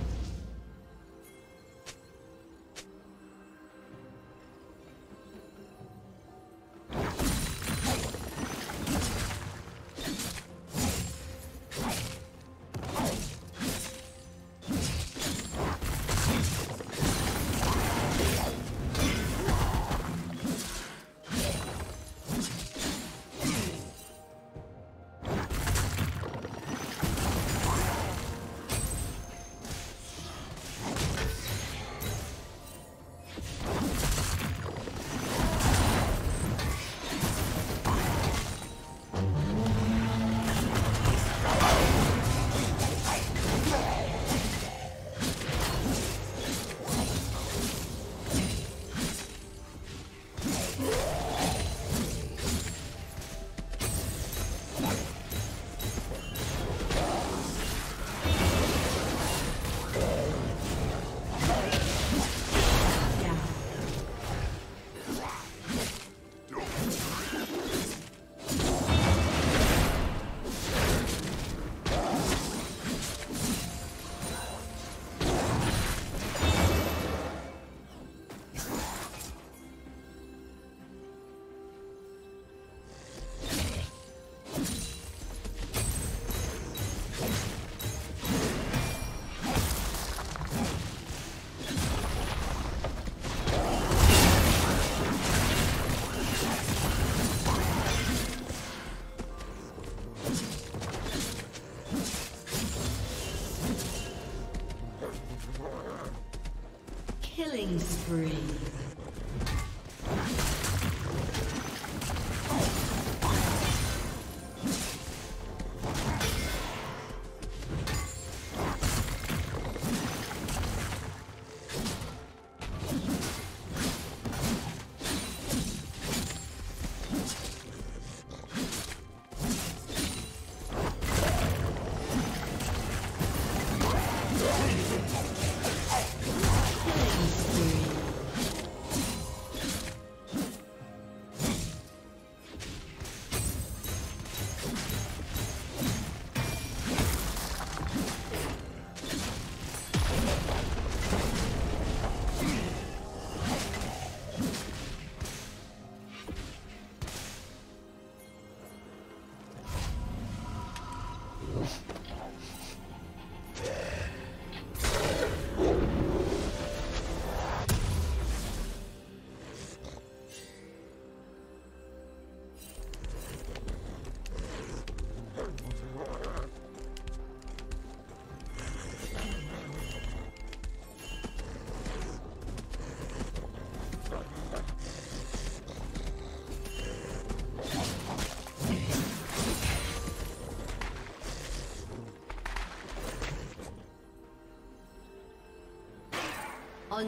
Killing spree.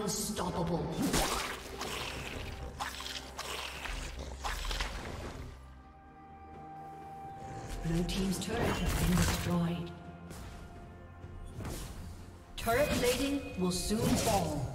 Unstoppable. Blue team's turret has been destroyed. Turret plating will soon fall.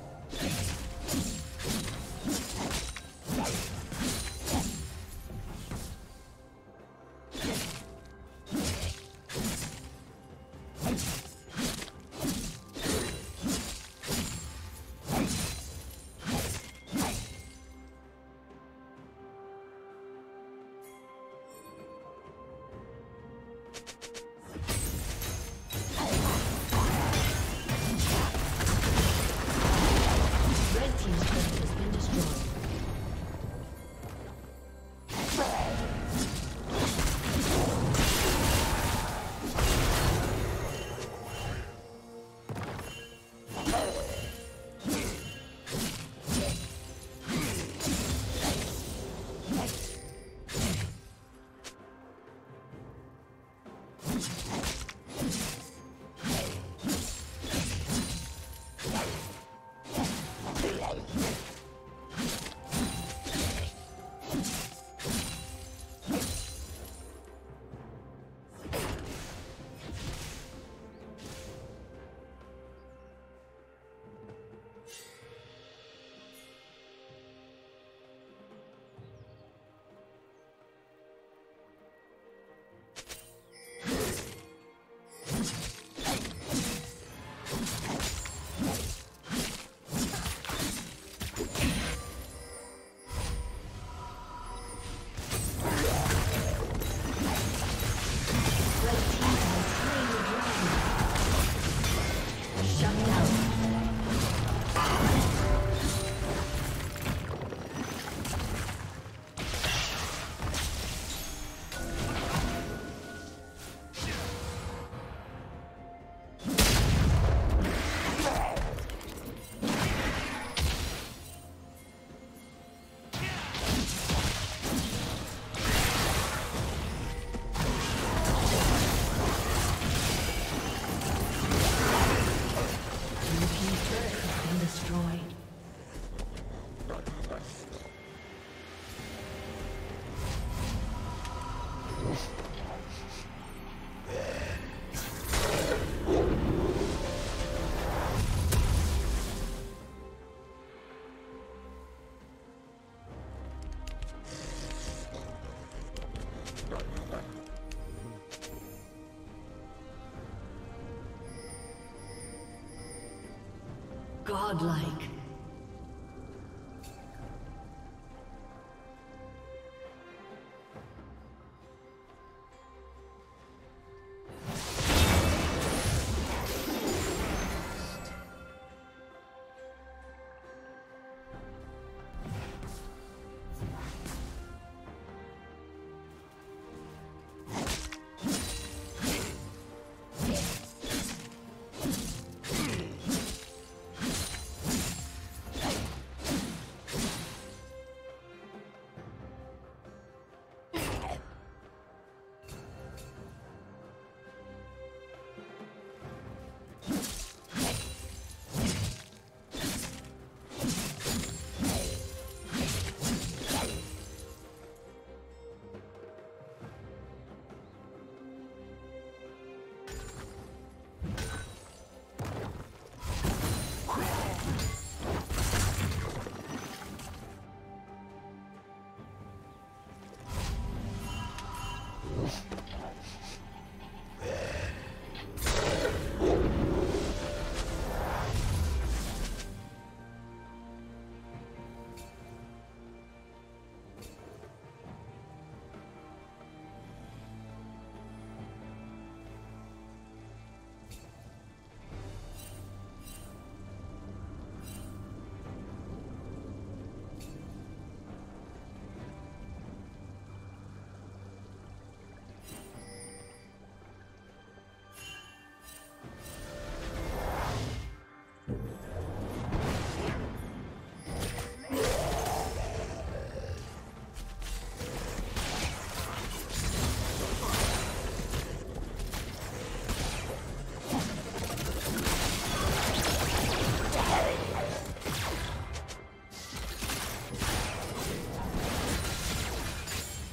Godlike.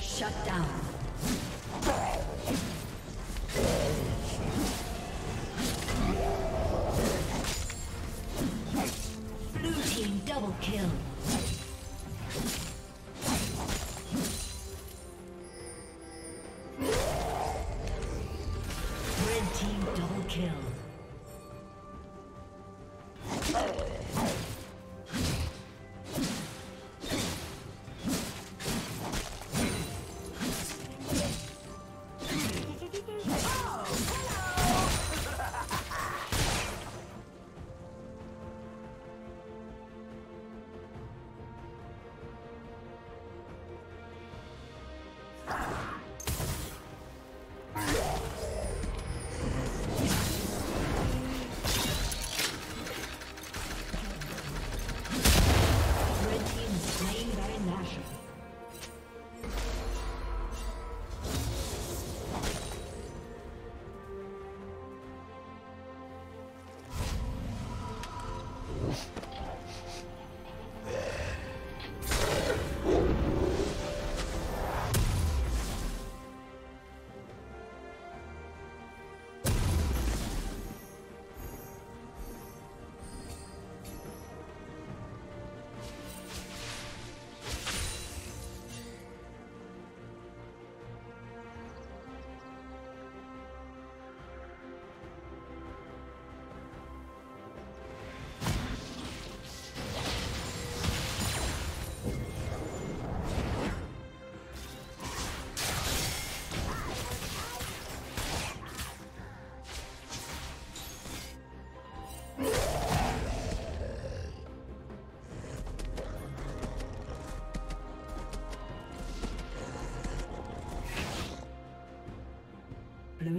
Shut down. Blue team double kill. Red team double kill. Blue